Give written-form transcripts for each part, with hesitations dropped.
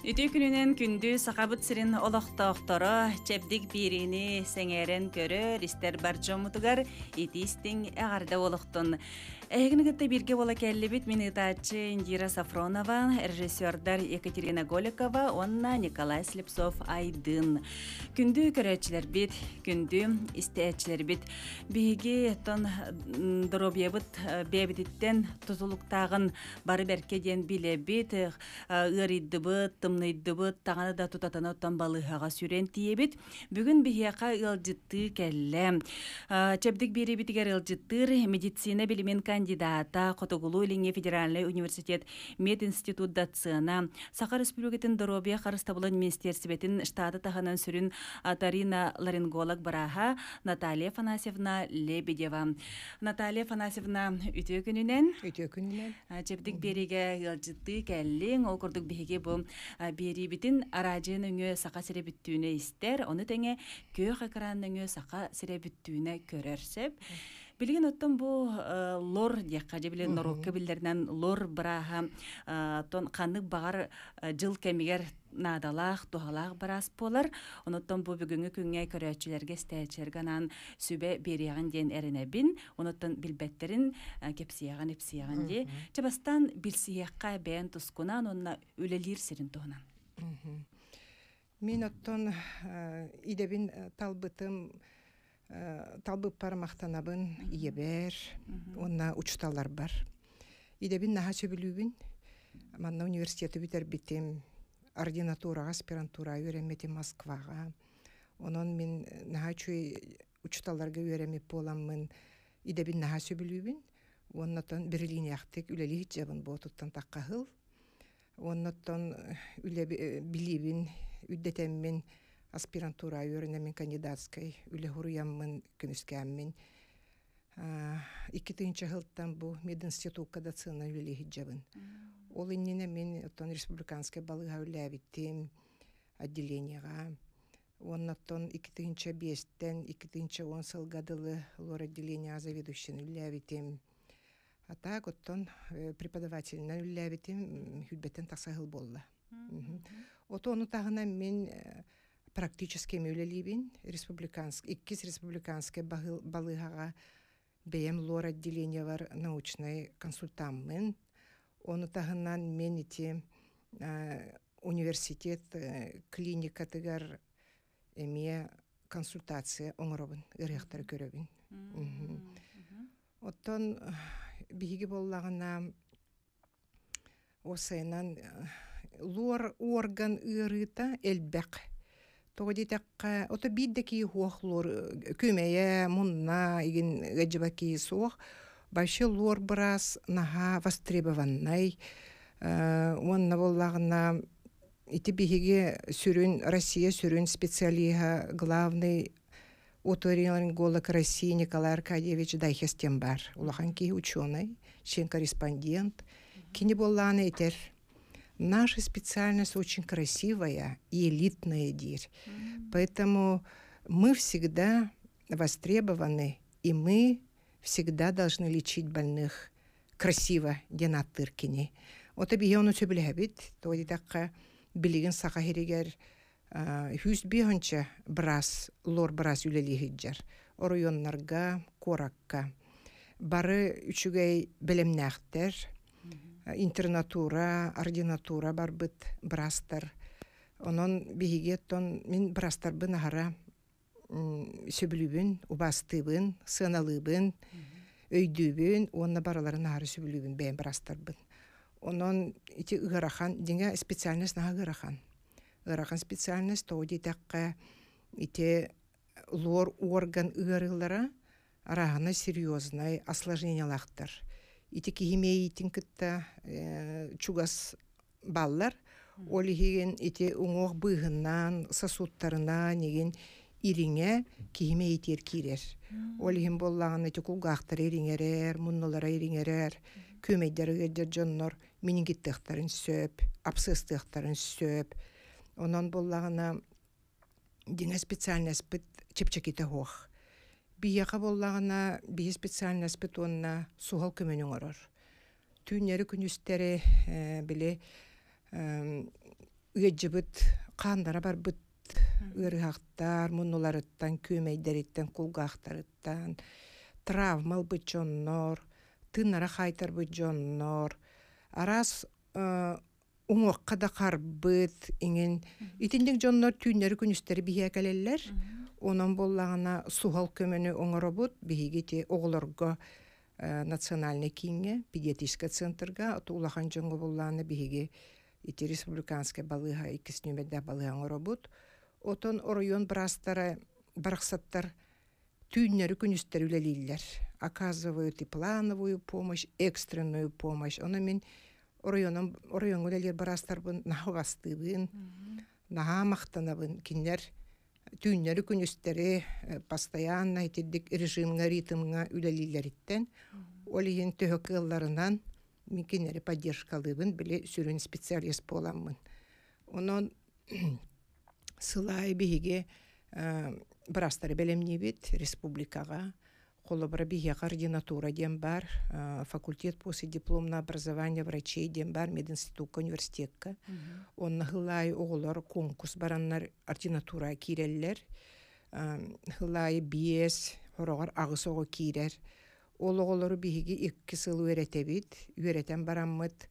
Үті күнінен күнді сақабыт сірін олақтақтары, чәбдік беріні сәңәрін көрі, істер бар жомытығар, үті істің әғарда олықтың. Әгінігітті бірге ола кәлі біт, мені тачы Индира Сафронова, режиссердар Екатерина Голикова, онна Николай Слепцов Айдын. Күнді көрәтшілер біт, күнді істәтшілер біт. Бігі тон дұробе біт, бәбідіттен тұзылықтағын бары бәркеден біле біт, ғыридді біт, тымнайдыбыт, тағаны да тұтатана оттан балығаға сүрен тиебет. Бүгін бігеға ұлжытты кәлі. Чәбдік бері бітігер ұлжыттыр медицина білімен кандидата Қотығылу Лене Федеральный университет мединститут дацына Сақа Республикетін Доробия Қарыстабылын министерсібетін штаты тағанын сүрін Тарина ларинголог бараға Наталья Афанасьевна Лебедева. Наталья Афанасьевна үті күнінен. Үті күнінен. Чәбдік беріге ұлжытты кәлі. Ол күрдік бігеге бұл берибитин арачын өңі сақа сіребіттүүне істер, оны тәңе көйіқ әкіран өңі сақа сіребіттүүне көрерсіп. Білген өттім бұл лор, деққажы біле норокы білдерінен лор бірағы қанық бағар жыл кәмегер надалақ, дұғалақ бірас болар. Оныттан бұл бүгінгі күнге көрәтшілерге стәйтшергенан сөбе беріяғын ден әрінәбін. Оныттан білбәттерін кепсияған, епсияған де. Чабастан білсияққа бәйін тұскунан, онына өлелер сірін тұғынан. Мен оттан идебін талбытым, талбы парамақтанабын ебер, онына ұчталар бар. Идебін наға сөбілуін, манна университеті бітер бітім. Ординатура, аспирантура үйрәмеді Москваға. Онын мен нәхәчі ұчталарға үйрәмі поламын, идәбін нәхәсі білуін. Оннаттан Берлине ақтық үләлі хитжабын бұлтыттан таққа хыл. Оннаттан үлі білуін, үддетәмін аспирантура үйрәмін кандидатскай, үлі ғұрыямын, күнізкәмін. Икітінші хылттан бұл мединститут кадацына үлі хитжабын. Ол иннені мен оттан республиканскай балыға үләбіттім отделенияға. Оннаттан 2005-тен 2010 сылғадылы лор отделения заведущен үләбіттім. А так оттан преподавателінен үләбіттім, хүлбеттен тақсағыл болды. Оттан оны тағына мен практически мөлелебін иккіз республиканскай балыға бәйім лор отделения бар научный консультамын. Он тағынан мен ете университет, клиника тігер әме консультация оңырабын, ғырықтар көребін. Оттан бігі болағына осайынан лор орган ғырыта әлбәқ. Ота биддекі оқ лор көмәйе, мұнна, ғаджабакі соқ. Башы лор біраз наға востребованнай. Онна болағына иті бігіге сүрін, Россия сүрін специалиға главный оторинолинголог России Николай Аркадьевич Дайхестен бар. Олахан ки ученый, член корреспондент. Кені болағына етер. Наша специальность очень красивая и элитная дир. Поэтому мы всегда востребованы, и мы всегда должны лечить больных красиво, денатыркини. Вот обе он утеплябит, то и такая билигин сахаригер, хюсбигонче брас лор брас юлелигиджер, оройон нарга коракка, бары учугей белемнехтер, интернатура, ординатура барбит брастер, он бигет он мин брастер бинахара. Сөбілібін, ұбастыбын, сыналыбын, өйдібін, онына бараларын ағары сөбілібін, бәйін бірастарбын. Онын үті ұғырақан, деңе специалист наға ұғырақан. Ұғырақан специалист, тоғыды тәққа үті лор орган ұғырылара арағына серьезный асложнениялақтар. Үті кеймей үтін күтті чугас баллар, олы хеген үті ұңоқ бұйғынан, сасуттарынан, еген иріңе кейме етер керер. Олығын болағына текулғақтар иріңерер, мұнылара иріңерер, көмейдер өйдер жоннор, менингиттіқтарын сөп, абсыстықтарын сөп. Онан болағына деңе специальнес біт чепчекеті хоқ. Бияға болағына бие специальнес біт онына суғал көмен оңырыр. Түйінері күністері біле Өджібіт қандара бар бұт өрғақтар, мұнуларыттан, көмейдеріттен, құлғақтарыттан, травмал бұт жоннор, тынара қайтар бұт жоннор, арас ұңыққа да қар бұт, еңен, итіндік жоннор түйінері күністері бігі әкелелер, оның боллағына суғал көмені оңыры бұт, бігігеті оғылырға национальный кинге, педиатрический центрга, а то улахан жоңғы боллағына бігігі ити республиканская балыга и киснюмеда балыгаң робот, отон оройон брастары барақсаттар түйіннері күністер үлелейлер. Оказывают и плановую помощь, экстренную помощь. Оны мен оройон үлелер барастар бұн, нағағасты бұн, нағамақтана бұн, кенлер түйіннері күністері постоянно етедік режимға, ритмға үлелейлер еттен. Олеген төхік ғылларынан мекенері поддержкалыбын, біле сүрін специалист боламын. Онын сылай бейге бірастары бәлемне бет, республикаға, қолыбыра бейге координатура дем бар, факультет после дипломного образования врачей дем бар, мединститутка, университетка. Онын ғылай оғылар конкурс бараннар ординатура киреллер, ғылай бейес, хорағар ағыс оғы кирер. Ол оғылары бейге екі сылу өреті бейді, өретен бараммыд,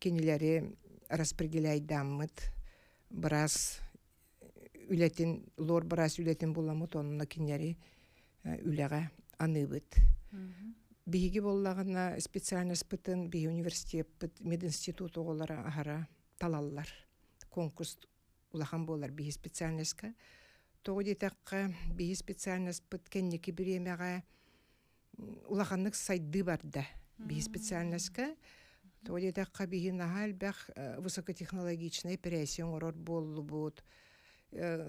кенелері распределяйдаммыд, біраз үлетін, лор біраз үлетін боламыд, онына кенелері үліға аны бейді. Бейге болағына специальный спытын, бейге университет бейд, мединститут оғылары ағара талаллар, конкурс улахан болар бейге специальностьқа. Тоғы детаққа бейге специальность бейд, кенекі біремеға улаханнык сайды барды. Би специальностька, то где так кабиги нагальбях высокотехнологичной операцией урод боллу будет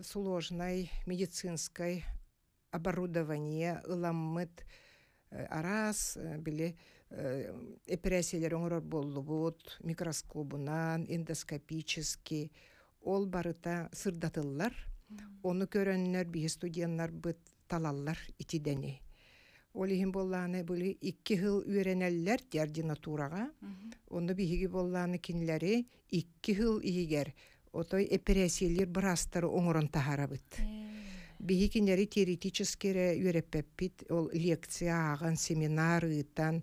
сложной медицинской оборудование ламмет арас били операциялер урод боллу будет микроскобунан эндоскопически ол барыта сырдатыллар, оны көрөннөр би студенттер бит талаллар итидени. Олиһин болланы бүлі икки хыл үйренеллер диардинатураға. Онды бігігі болланы кинлері икки хыл иігер. Отой операциялер бірастары оңырын тахара бұд. Бігі кинлері теоретическері үйреппеппіт. Ол лекция ағын, семинар ұйттан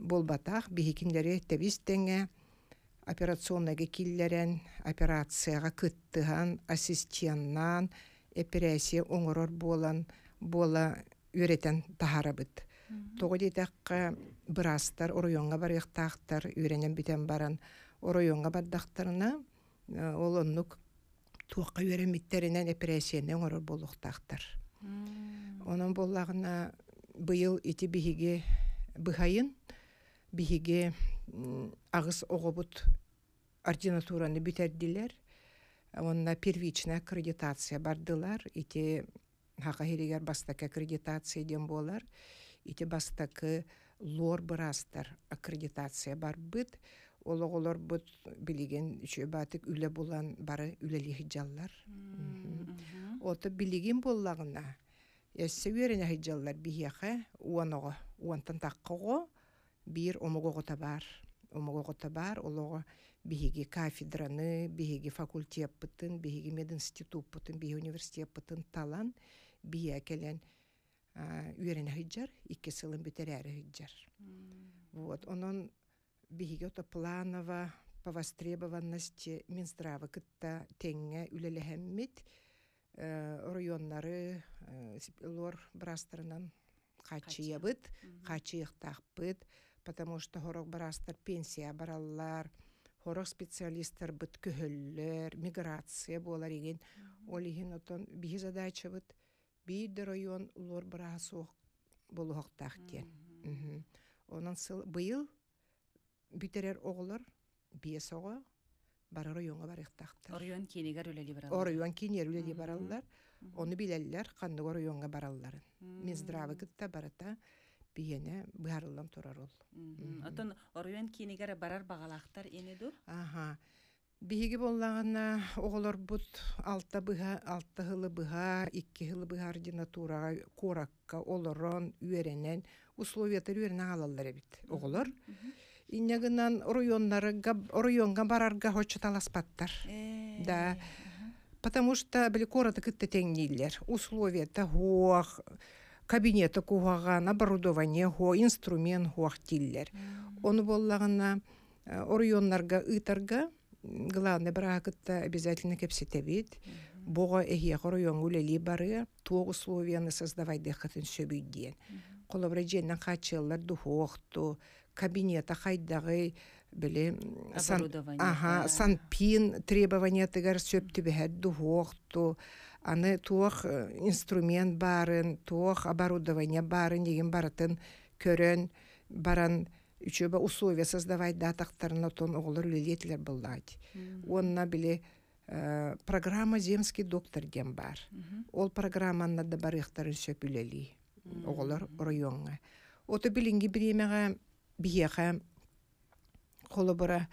болбатақ. Бігі кинлері тәбістіңе операционнаға киллерен, операцияға күттіған, ассистеннан, операция оңырыр болан, бола үйретін тахара бұд. Тоғы детаққа бірастар, орайонға бар яқтақтар, үйренен бітен баран, орайонға бардақтарына, ол оннық туаққа үйренметтерінен операциянен орай болуқтақтар. Оның болағына бұйыл еті біхеге бұхайын, біхеге ағыс оғы бұд ординатураны бүтерділер, онына первична аккредитация бардылар, еті хақахирегер бастакы аккредитация дем болар, ите бастакы лор бұрастар аккредитация бар бұд, олар бұд білеген шөбатық үлі болан бары үлілі жаллар. Оты білеген болағына, әсі өрені жаллар бігеқі уаноғы, уантын таққығы бір омығығыта бар. Омығығыта бар, олығы бігеге кафедраны, бігеге факультет бұтын, бігеге мединститут бұтын, бігеге университет бұтын талан, бие әкелен үйрені ғиджар, ике сылын бітер әрі ғиджар. Онын бігеге ота планова, повостребованности, Минздравы кітта тәңі үлілі әммет, районлары, лор бірастарынан қачия бұд, қачияқтақ бұд, потому что хорық бірастар пенсия баралар, хорық специалистар бұд көхіллер, миграция болар еген, олеген отын бігі задача бұд, бейді район ұлор бұрасы болу қақтақтен. Оның бұйыл бүтерер оғылар бес оғы бары районға бар иқтақтар. Район кенегер өлелі баралар. Район кенегер өлелі баралар. Оны білелілер қандығы районға бараларын. Минздравы күтті барыта бейіне бұғарылым тұрар ол. Отын район кенегер барар бағалақтар енеді? Аха. Бейге боллағына оғылар бұд алты ғылы бұға, екі ғылы бұға ординатураға, қоракқа, олырын, үйерінен, условиятар үйеріне алалар әбет оғылар. Иннегінен районға барарға хочы таласпаттар. да. Потому что Беликора так это теннилер. Условия того, кабинет такого, оборудование го, инструмент го, тиллер. Он воллагана орионнарга итарга, главное брак это обязательно кепситевит. Бога эхе орионгу лели бары, то условия не создавать дехатын сюбиден. Колабреженна хачеллар духохту, кабинета хайдагы, были санпин требования тегер сюптибехет духохту, аны туох инструмент барын, туох оборудование барын, егин баратын көрен баран учеба условия создавать датахтарна тон оглор лилетлер былать. Он на были программа земский доктор дембар. Ол программа на добарыхтарын сюпилели. Оголар районга. Ото билинги бремега биеха холобора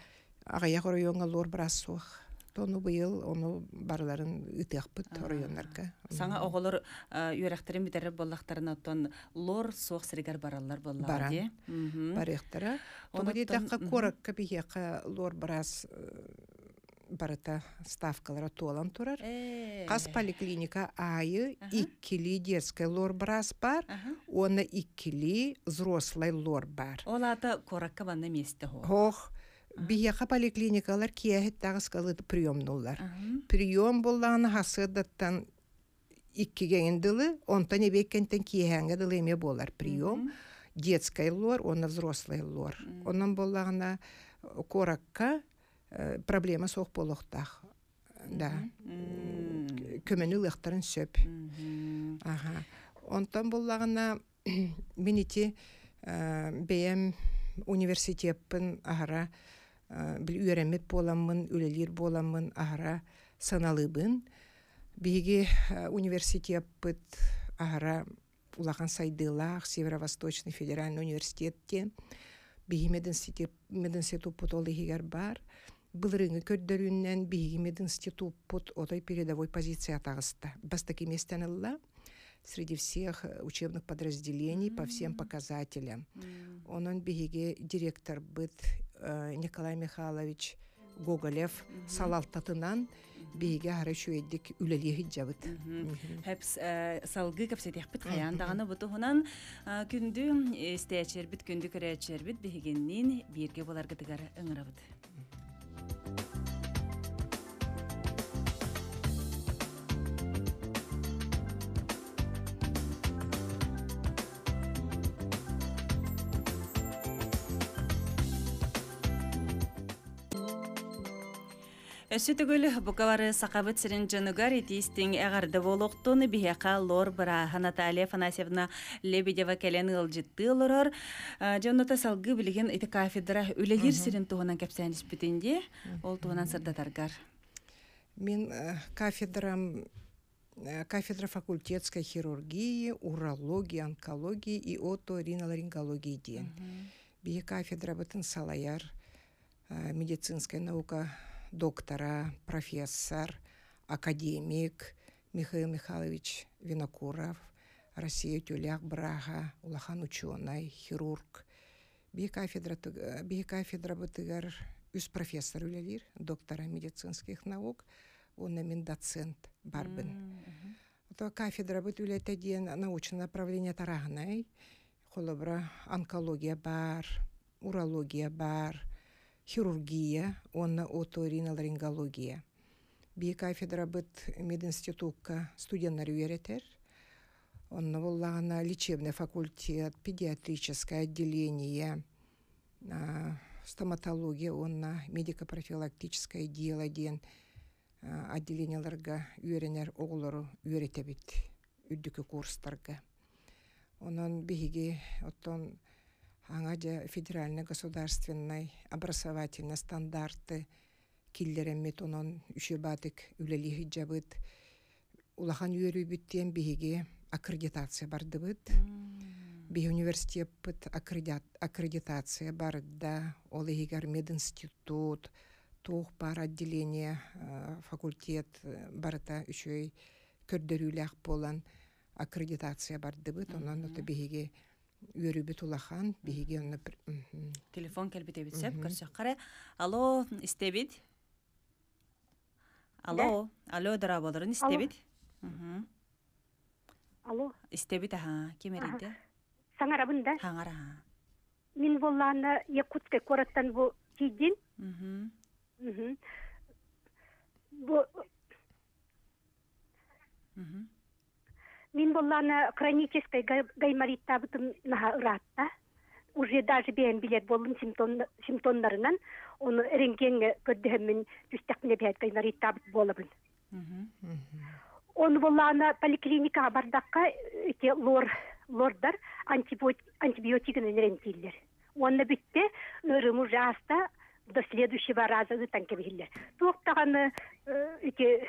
агаяк районга лор брасуах. Тону бил, ону барларын итехпит районнарга. Саңа оголар юрахтарин битере боллахтарына тон лор суах сиригар бараллар боллахди. Барыхтара. Томади тахка коракка биеха лор брас барыта ставкалара туалан турар. Кас поликлиника айы иккили детский лор барас бар, она иккили взрослый лор бар. Олата коракка ванна месте хор. Хох, бияха поликлиникалар кияхет тағыскалыды приемнулар. Прием боллағына хасыдаттан иккигенділі, онтан ебеккентен кияхангадылы еме болар прием. Детский лор, она взрослый лор. Онан боллағына коракка проблема соқ болуқтақ. Да. Көмені лықтарын сөп. Онтан боллағына менеті бәйім университеппін ағара біл үйремет боламын, үлелер боламын, ағара саналыбын. Беге университеппіт ағара улақан сайдылақ Северо-Восточный федеральный университетте. Беге мединституппут олығығар бар. Былырыңы көрдөріннен бейгімед институт под отой передовой позиции атағыста. Бастаки местянылла среди всех учебных подразделений по всем показателям. Он бейге директор быт Николай Михайлович Гоголев салалтатынан бейге харышу еддік үлелегі жабыт. Хэпс салгы капсетек біт қаяндағаны бұтығынан күнді істеячер біт, күнді көрячер біт бейгеннен бейерге боларғыдығар ыңыра бұт. Өсетігілі бұқалары сақабыт сірін жанугар етістің әғарды болуқтың бейеқа лор бұраға Наталья Афанасьевна Лебедева кәлен ғылжетті лорыр. Жанута салғы білген еті кафедра үлелер сірін туғынан кәпсән іспетінде, ол туғынан сырдатарғар. Мен кафедра факультетской хирургии, урологии, онкологии и оториноларингологии ден. Бейе кафедра бұтын салаяр медицинская наука доктора, профессор, академик Михаил Михайлович Винокуров, Россия тюлях брага, улахан ученый, хирург. Бейкафедра бытыгар үз профессор Юлия Лир, доктора медицинских наук, он намен доцент барбын. Кафедра быт Юлия Таден, научное направление тарагнай, холобра онкология бар, урология бар, хирургия, онна оториноларингология. Бие кафедра быт мединститутка студентлар үйретер. Онна воллана лечебный факультет, педиатрическое отделение, стоматология, онна медико-профилактическое дело ден отделение ларга үйренер оглору үйретебит үддікі курстарга. Онан беге оттон Аңадя федеральный государственный образовательный стандарты киллерен метонон үшебатык үлелихи жабыт. Улахан үйребіттен бейге аккредитация барды бұд. Бей университет бұд аккредитация барда. Ол егер мединститут, тоқ бар отделение, факультет барда үшей көрдерілі ақ болан аккредитация барды бұд. Онан ота бейге үйребет улахан, бейгенна... Телефон кәлбетебетсеп, көрсеққары. Алло, істебет? Алло, алло, дорогой, не стебит? Алло. Стебит, ага, кемерите? Сангарабында. Хангара. Мин воллана якутске кораттан бу кидин. Мин воллана хронической гайморитта бутым наратта. Уже даже бен билет болдым симптомдарынан, оны рентгенге көрдіхімін түстәкіне бәйт қайнарит табыт болымын. Оны боллағына поликлиникаға бардаққа өте лордар антибиотикін рентгейлер. Оны бүтті үрімі жаста до следующего раза ұтан кебегілер. Тоқтағаны өте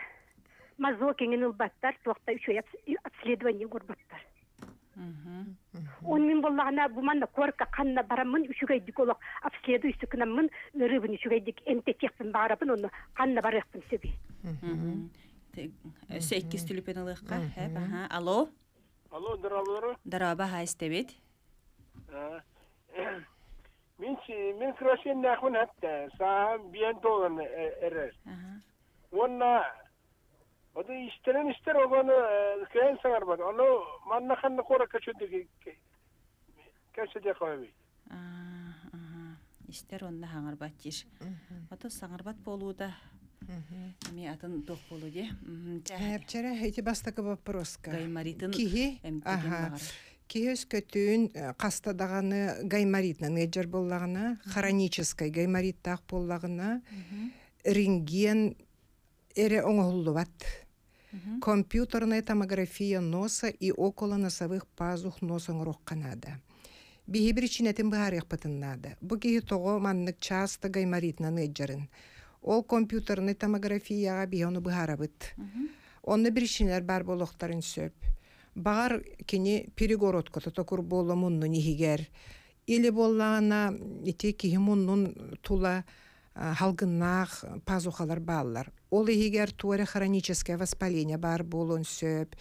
мазо кенген ұлбаттар, тоқта үші обследование ғорбаттар. Он мин боллана буманна корка канна барамын үшүгейдик олок обследуй сүкнамын рыбын үшүгейдик энтетехпин барапын оны канна барыппын сөби. Сөйкис түлүпен алыкка. Алло. Алло, дарабары. Дараба хайстебет. Мен крашен нахун атта саам биен толган эрер. Онна Ода истерен истер огону кэн саңарбат. Оно манна ханна кора качуды качуды кавай. Истер онна хаңарбат еш. Ото саңарбат болуда. Ми атын дох болуде. Вчера эти бастака вопроска. Гайморитын. Кихи. Ага. Кихи көтүн кастадаганы гайморитна. Неджер боллагына. Хронической гаймориттах боллагына. Рентген эре оңолуват. Компьютерная томография носа и околоносовых пазух носом рокканада. Биги причинетин баарых патыннада. Буги того маннык часто гайморитна неджерин. Ол компьютерная томография биги ону баарабыт. Онны причинер бар болоктарын сөп. Баар кини перегородка тотокур боломунну нигигер. Или боллана ити кихимуннун тула халгыннах пазухалар баллар. Ол егер туары хроническое воспаление бар болон сөп,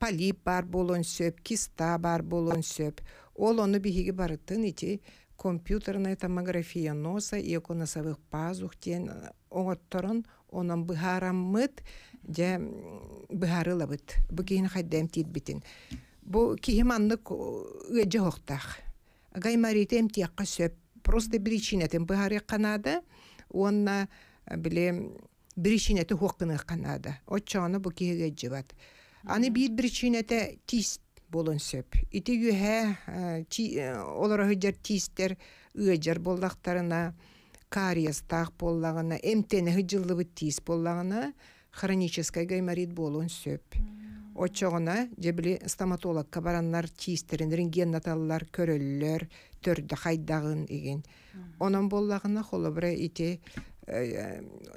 полип бар болон сөп, киста бар болон сөп. Ол оны бігігі барытын ити компьютерная томография носа и оконосовых пазух тен оңотторын онын бұхарамыт де бұхарылабыт. Бұ кейін қайдам тетбітін. Бұ кейіманлық өджі хоқтақ. Гайморит әмтеққа сөп. Просто біричинетін бұхары қанады. Онна біле... Бричинете хоккынах канада. Отчаны бу киге жеват. Аны бир бричинете тист болон сөп. Ити юхе олара хыджар тистер ыджар боллактарына, кариес тах боллагына, эмтене хыджылыбы тист боллагына хроническая гайморит болон сөп. Отчаны жебли стоматолог кабараннар тистерин рентген наталлар көрөллөр төрдө хайдагын деген. Онон боллагына холобра ити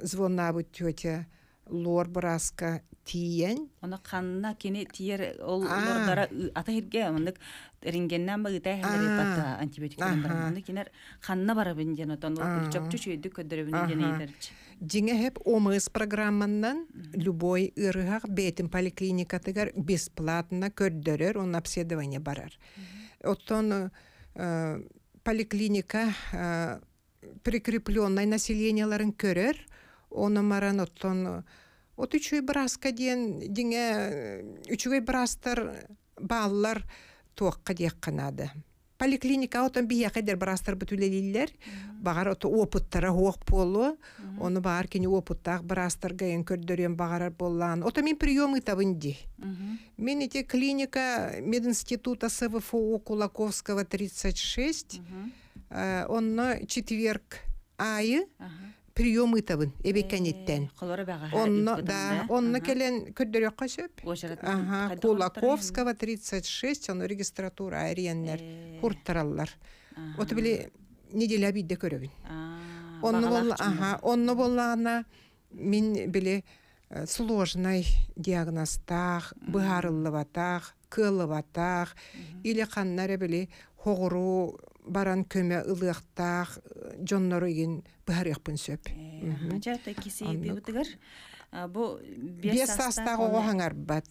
звонабы тетя лор браска тиен. Она канна кине тиер ол лордара атахирге мындык рингеннен багыта хелепата антибиотиктен барганда кинер канна барабын жанотон ол чөпчүчүдү көдөрөбүн жанейлерч. Жиңе хеп ОМС программаннан любой ырыгак бетин поликлиника тыгар бесплатно көрдөрөр, он обследование барар. Оттон поликлиника прикрепленной населенияларын көрер, оны маран оттон от үчүй браска дейін, деңе үчүй брастар баллар тоққа дейік қанады. Поликлиника оттон бия қайдар брастар бүтілелілер, бағар отты опыттара оқ болу, оны бағар кені опыттақ брастар ғайын көрдірен бағарар болан. Отто мен приемы табынды. Мен ете клиника мединститута СВФУ Кулаковского 36, онно четверг айы прием итабын эбекенеттен. Онно да, онно келен көддөрөккө сөп. Кулаковского 36, онно регистратура айриеннер курттараллар. Ото биле неделя бидде көрөбүн. Онно боллана мен биле сложный диагностах, быгарыллыбатах, кылыбатах, или каннары биле хоғыру баран көме ылыктах жоннору ген баарыкпын сөп. Ажата кисей бегүтүгөр. Бу бес састагы оңар бат.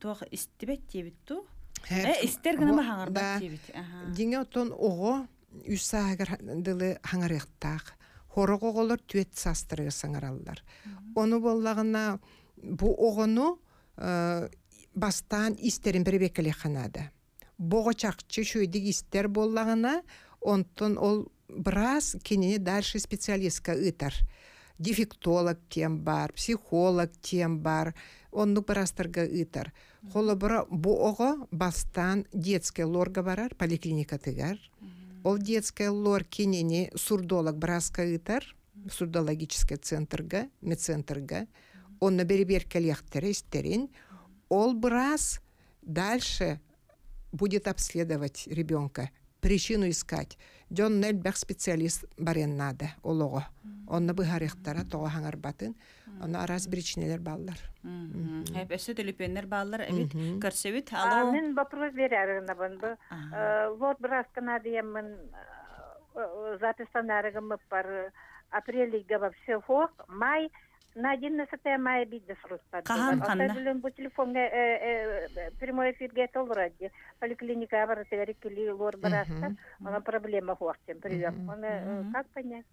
Тох истебет тебитту. Истергине маңар бат тебит. Деңе отон ого үсагер дылы аңарыктах. хорого голор түет састыры саңараллар. Оны боллағына бұ оғыну бастан истерін бірбекілі қанады. Бұғы чақчы шөйдік истер боллағына, онтын ол біраз кенені дальше специалистка ұйтар. Дефектолог тем бар, психолог тем бар, онны бірастырға ұйтар. Қолы бұра бұғы бастан детская лорға барар, поликлиника тігар. Ол детская лор кенені сурдолог біразға ұйтар, сурдологический центрға, медцентрға. Онны бірбекілі қақтары істерін. Ол біраз дальше будет обследовать ребенка, причину искать. Дён нельбэх специалист барен надо, олого. Он на быгарехтара, того хангарбатын, он раз бричнелер баллар. Эпэсэ телепенер баллар, эвид, карсевит, алло. Мин вопрос веряры на бэнбэ. Вот браз канадием мэн запистанарыгам пар апрель гава всего, май, на 11 мая бидна срутта. Оставлен по телефону прямой эфир где-то в ради. Поликлиника Аваротегарикили Лор Бараста. Она проблема хвостем прием. Он как понять?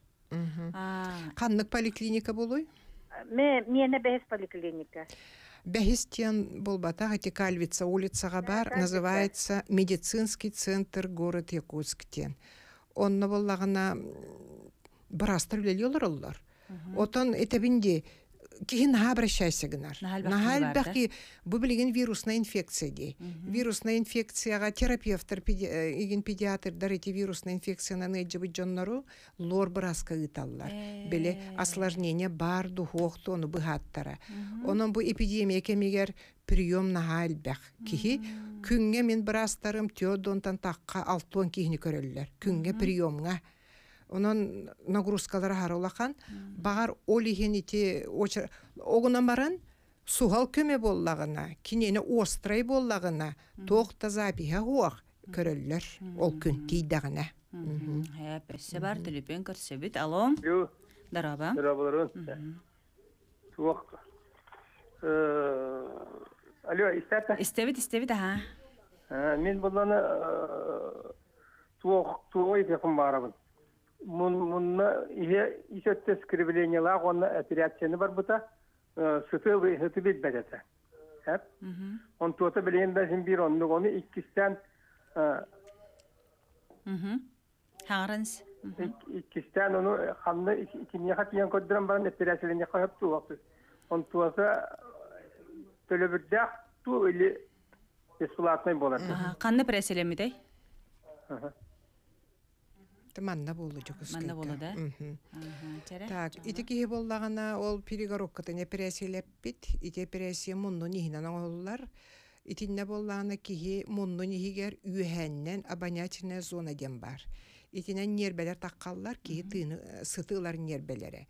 Ханнак поликлиника булой? Мне не без поликлиника. Бехистен Болбата, хотя Кальвица, улица Габар, называется медицинский центр город Якутсктен. Он на Воллагана Бараста влиял роллар. Вот он это винде, кин обращайся гнар. Нахальбахи бублигин вирусная инфекция дей. Вирусная инфекция, терапевт, игин педиатр дарите вирусная инфекция на неджебы джоннару лор браска италлар. Были осложнения барду хохтону быгаттара. Оном бы эпидемия кемигер прием нахальбах кихи. Кюнге мин брастарым тёдон тантакка алтон кихни кореллер. Кюнге приемга. Онон нагрузкалар харулахан, бағар олигенити очер, огунамаран суғал көме боллағына, кинені острай боллағына, тоқта запиға хуақ көрілілер ол күн тейдағына. Әпесі бар, тіліпен көрсебет, алом. Дараба. Дарабаларын. Суаққа. Алло, істәпі? Істәбет, істәбет, аға. Мен бұланы туғой текім барабын. Мунна еще скривление лаг, он операция не барбута, что-то бедбедется. Он то-то блин даже бирон, но он икистан. Харенс. Икистан, он хамно, икимня хотя он драмбан операция не хватит ту, он то-то телевидях ту или бесплатный болот. Канны преселемидай. Манна болды жүгіз күйді. Так, иті кейі болдағана ол перегороккатын әперәселеп бет, иті әперәсе мұнны нехінен олылар, итінне болдағана кейі мұнны нехігер үйәннен абонятіне зона ден бар. Итінен нербелер таққалылар, кейі сытылар нербелері.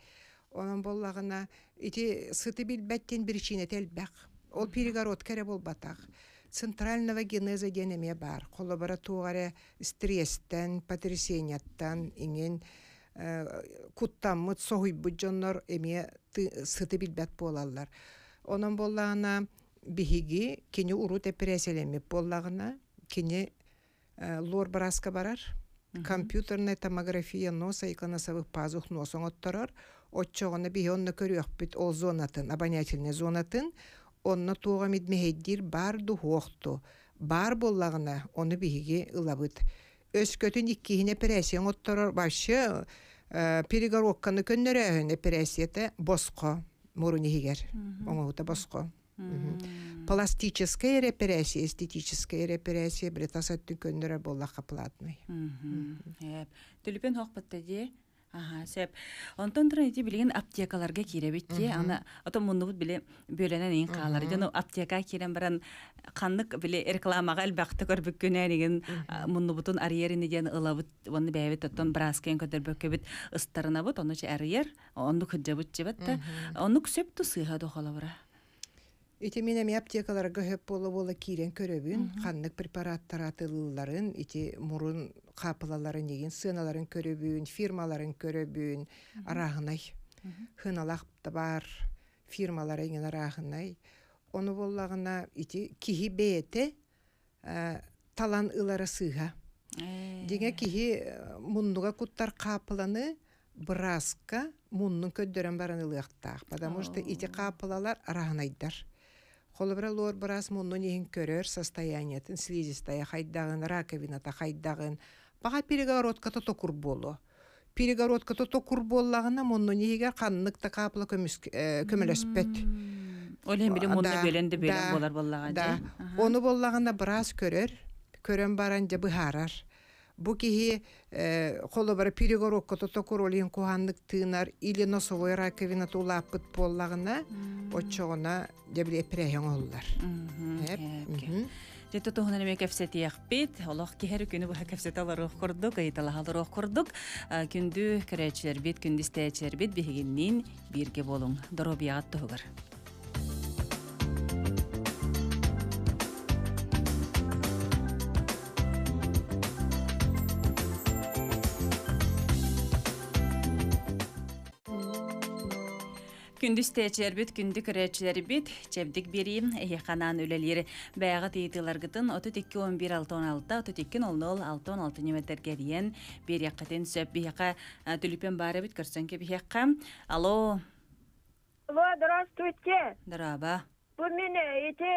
Оның болдағана иті сыты білбәттен бір ішіне тәлбәқ. Ол перегород кәрі болбатақ. Центрального генеза денеме бар. Коллаборатуаре стресстен, потрясенияттан, инген куттаммыт соғуйбы жоннор эме сыты билбәт болалар. Онын боллағына бихиги кені урут әперәселеме боллағына кені лор бараска барар. Компьютерная томография носа и коносовых пазух носа оттарар. Отчоғына бихи онны көрек бит ол зонатын, абонятельный зонатын. Онна туға медмехеддер бар дұхоқты, бар боллағына оны бігіге ұлабыд. Өскөтін иккейіне пересен оттырыр башы, перегорокканы көннер әуіне пересеті босқы, мұрын егер, оңауыта босқы. Пластическая репрессия, эстетическая репрессия, бретасаттың көннері боллаға платмай. Түліпен хоқпытты де? Ага, сеп. Онтон турнети билген аптекаларга киребитти, ана ото мундубут биле бөлөнөн эң каалары. Жана аптека кирен баран каннык биле рекламага албакта көрбөк көне деген мундубутун арьерини жана ылабыт, оны бэбит оттон браскен көтөрбөккө бит ыстарына бут, ону же арьер, онду кыджабыт жебетте. Ону күсөптү сыйга дохалабыра. Ити менем аптекаларга көп болобола кирен көрөбүн, каннык препараттар атылыларын, ити мурун қапылаларын деген сыналарын көрөбүйін, фирмаларын көрөбүйін, арағынай. Хыналақта бар фирмалары еген арағынай. Оны боллағына кихи бейті талан ылары сыға. Деген кихи мұндуға күттар қапыланы браска муннун көддөрөн барын ылыктак, потому что эти капылалар арагынайдар. Холобра лор брас муннун эң көрөр состояниятын, слизистая хайдагын, раковината хайдагын, бага перегородката токур болу. Перегородката токур боллагына муннун эге канныкта капыла көмөлөспөт. Олен биле мунну беленде белен болар боллага. Да. Ону боллагына брас көрөр, көрөн баранча быхарар. Букиги холобара перегородката токур олен куганнык тыынар или носовой раковина тулапыт боллагына очогона дебиле переген оллар. Жето тогуна неме кефсети яхпит, Аллах кихер күнү бу кефсет аларык курдук, айталах аларык курдук, күндү керечер бит, күндү стечер бит бигинин бирге болуң. Доробият тогур. Күндіз тәчәрбет, күнді күрәтчіләрбет, чәбдік берейм, әйіқанан өлелері бәяғы тейтіларғытын 32-11-16-16, 32-00-16-16 неметтерге дейін береққатын сөп бейіқа түліпен бары бет көрсенке бейіққа. Алло. Алло, здравствуйте. Здраво. Бұл мен әйті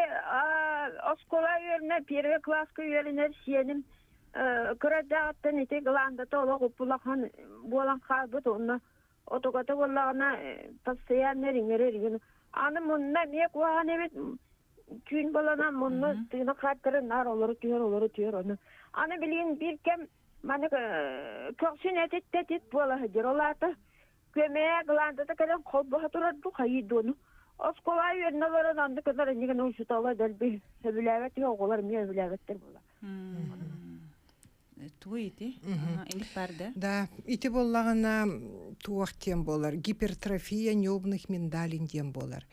оскола өріне, первый классқа өріне сенім. Күрәтдағыттан әйті ғыландата олығы бұлақан болан қалбыт оны. Отогата воллана постоянно рингерерин. Аны мунна мек ваган эбит күн балана мунна тыны каттыры нар олору түйөр аны. Аны билин бир кем маны көксүн этеттет бола жиролаты. Көмө гландата келен колбо турат бу кайдону. Оскола ерне баран анды кызлар ниген ушутала делби. Сөбүлөт жок олар мен билебеттер бола. Да, ити боллагана туах тем болар, гипертрофия нёбных миндалин тем болар.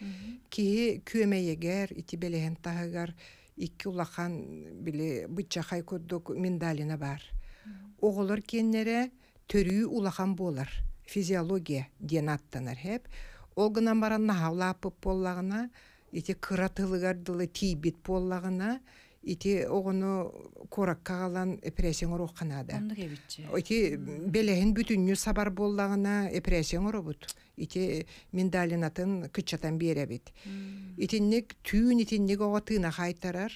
Ки көмегер, ити белеген тагар, ики улахан биле быччахай коддок миндалина бар. Оголор кеннере төрүү улахан болар. Физиология денаттанар хеп. Олгынан баран нахалапып боллагана, ити кыратылыгардылы тийбит боллагана, ити огону кораккалан эпрессия урукканада. Ити белеген бүтүннү сабар боллагына эпрессия урубут. Ити миндалинатын кыччатан беребит. Итинник түйүн итинник ого тына кайтарар.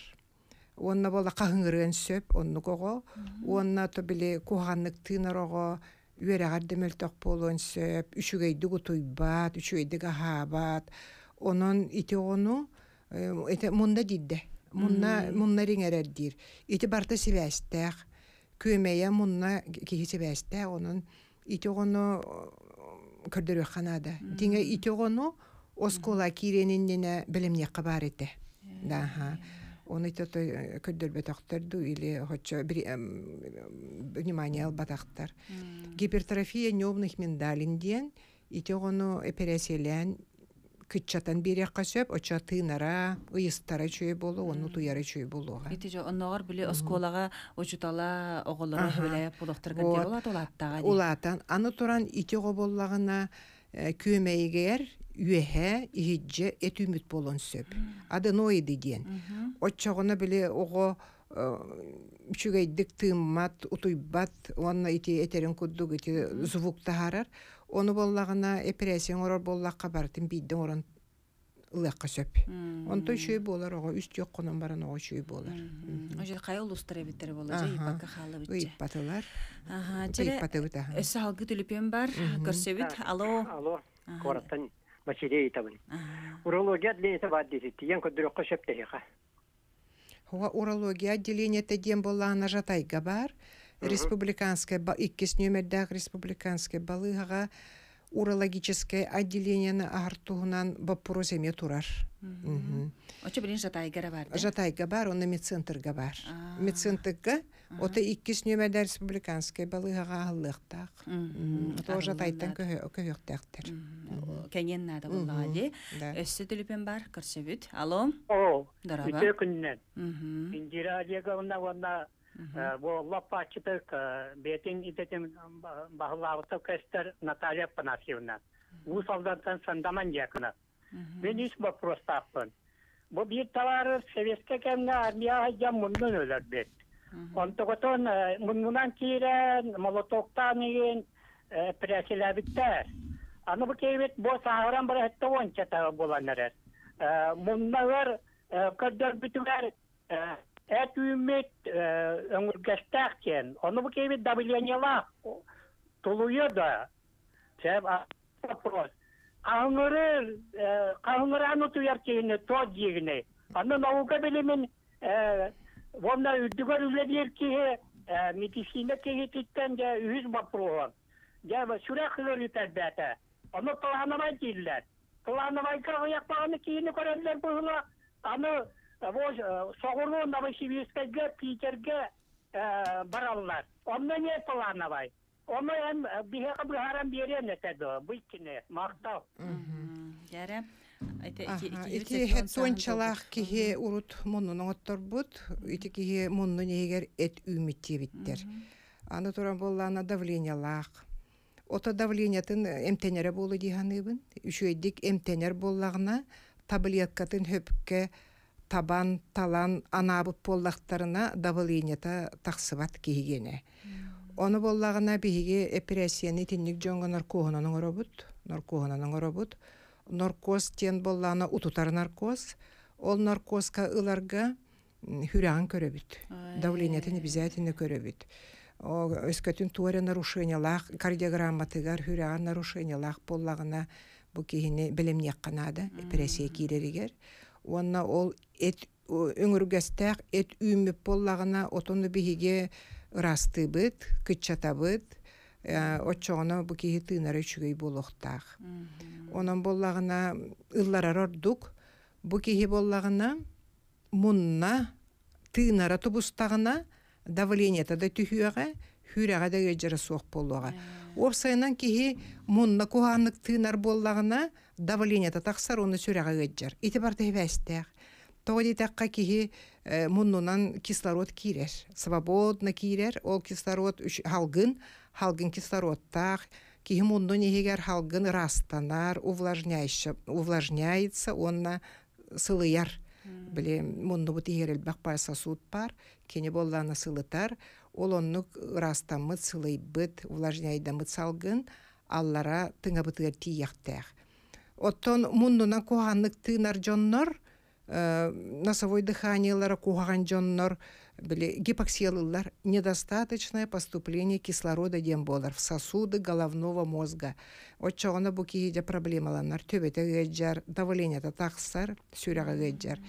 Онна болла кагыңырын сөп, онну кого, онна то биле куганнык тынар ого, үрегар демөлтөк болон сөп, үшүгөйдү туйбат, үшүгөйдү гахабат. Онун ити огону эте мунда дидде. Мунна риңерердир. Ити барта севестек, көмея мунна кихи севестек, онын ити оғыну көрдірі қанады. Деңе ити оғыну оскола киренініне білімнеққа бар еті. Оны көрдір бәтақтырды, или внимание ал батақтыр. Гипертрофия нёбных миндалинден ити оғыну эпереселен кыччатан береққа сөп, оча тыынара, ыйыстара чөй болу, онну туяра чөй болуға. Ити жо, оннағар біле осколаға очутала оғылары хөвіләйіп болуқтырған дер олат олаттаға? Олатан. Аны туран ити ғоболлағына көмейгер, үйәхе, үйеджі, эт үміт болуын сөп. Аденоиды ден. Отчағына біле оғы үшігейдік тыыммат, ұтуйбат, онна ити әтерін күддік, ити звукта харар. Оны боллағына эпрессияң орар боллаққа бартын бейден оран ұлыққа сөп. Онты үші болар оға, үсті ек қонан баран оға үші болар. Ожер қай ол ұстыр әбеттері болар, ипаққа қалы бітсе. Ипатылар. Ипаты бұта. Өсі халғы түліпен бар, көрсе біт. Алло. Алло. Қораттан мәселей табын. Урология отделениеті бар дезетті, ең көдіріққа сөптелеға. Урология отделениеті ден боллағына жатайға бар. Республиканская, иккес нөмердәк республиканская балыгаға урологическое отделениены ағыртуғынан баппұрос әме турар. Очы білін жатайгара бар, да? Жатайга бар, оны медцентрга бар. Медцентрга, оты иккес нөмердәк республиканская балыгаға ағылықтақ. Оты жатайтан көйіқтәқтір. Кәнген нәді болға де. Өссі түліпен бар, көрсе бүт. Алло? О, үті күннен. Индира Олеговна, онна... Лопатчаток, бетин и этим бахлавтов кастер Наталья Афанасьевна. У солдатан сандаман якона. Видишь вопрос такой. Вот есть товары советские, когда армия я мунную лет. Он только то мунунантирен, молоток танин, пресилевиттер. Аны бу кейвет бо сагран барат тон чата боланнар. Муннагар каддар битүгәр әтүмет өңгәстәктен. Аны бу кейвет давлениела тулуеда. Чәп апрос. Аңгыры аңгыраны туяркене тод дигне. Аны наука белемен вонда үтүгәр үләдер ки медицина кегетиттен дә үз бапроган. Я бы сюда хлорит отдата. Оно плановое делает. Плановое края планки не корректно было. Оно вот согорло на Новосибирской гэ, Питерге бараллар. Оно не плановое. Оно им бегал бы харам беременна тогда. Быкине, махтал. Яре. Эти хитсончалах кие урут мононотторбут. Эти кие мононегер эт умитивиттер. Оно туран было на давление лах. Ота давлениятын эмтенере болу диханыбын. Үшөйдик эмтенер боллағына таблеткатын хөпке табан, талан, анабыт боллақтарына давленията тақсыват кейгене. Оны боллағына бейге операцияны тенник жонға наркоғынан оробыт. Наркоз тен боллағына утутар наркоз. Ол наркозка ыларға хүрян көрөбіт. Давлениятын бізәтіні көрөбіт. Өскөтүн туары нарушениялах, кардиограмматыгар хүрәгар нарушениялах боллағына бұл кейіне білімне қанады, операция кейдерігер. Онна ол өңіргістәк, әт үйміп боллағына отонды бігеге расты бұд, күтчата бұд, отчоғына бұл кейі тынары үшігей болуқтақ. Онын боллағына ұллар арордық, бұл кейі боллағына мұнна тынара тұбыстағына давление тогда тюхюра, хюряга да яджерасох полога. Обсайнан кихи мунна куханник тынар боллагана давление тогда таксаруна сюряга яджер. И теперь ты вестер. Тогда такка кихи муннунан кислород кирер, свободно кирер, ол кислород халгын кислород так. Кихи мунну негер халгын растанар, увлажняется, он на сылыяр. Бле мунду бу тигерел бакпай сасуд пар, кене боллана сылытар, ол оннук растамыт сылыйбыт, увлажняйдамыт салгын, аллара тыңабытыгар тияқтар. Оттон мундуна куханнык тынар жоннор, носовой дыханиелара кухаган жоннор, бле гипоксиялылар, недостаточное поступление кислорода дем болар в сосуды головного мозга. Отчоғына бұ кейде проблемаланар, төбеті ғеджар, давленията тақсар, сүрегі ғеджар.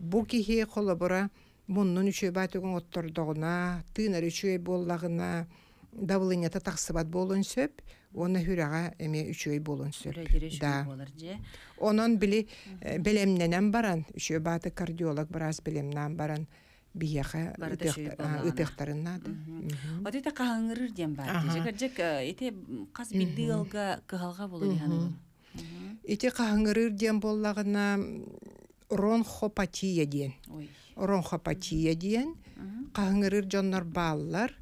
Бұ кейде қолы бұра, мұнның үші бәтігін отырдығына, тынар үші боллағына, давленията тақсыбат болын сөп, оны хүріға әме үші болын сөп. Оның білі білемненен баран, үші бәті кардиолог біраз білемнен баран, бияха ытыктарын нады. Вот это кагыңырыр дем бар. Жекердек эти каз бидылга кыгалга болу яны. Эти кагыңырыр дем боллагына ронхопатия ден. Ронхопатия ден кагыңырыр жоннор баллар,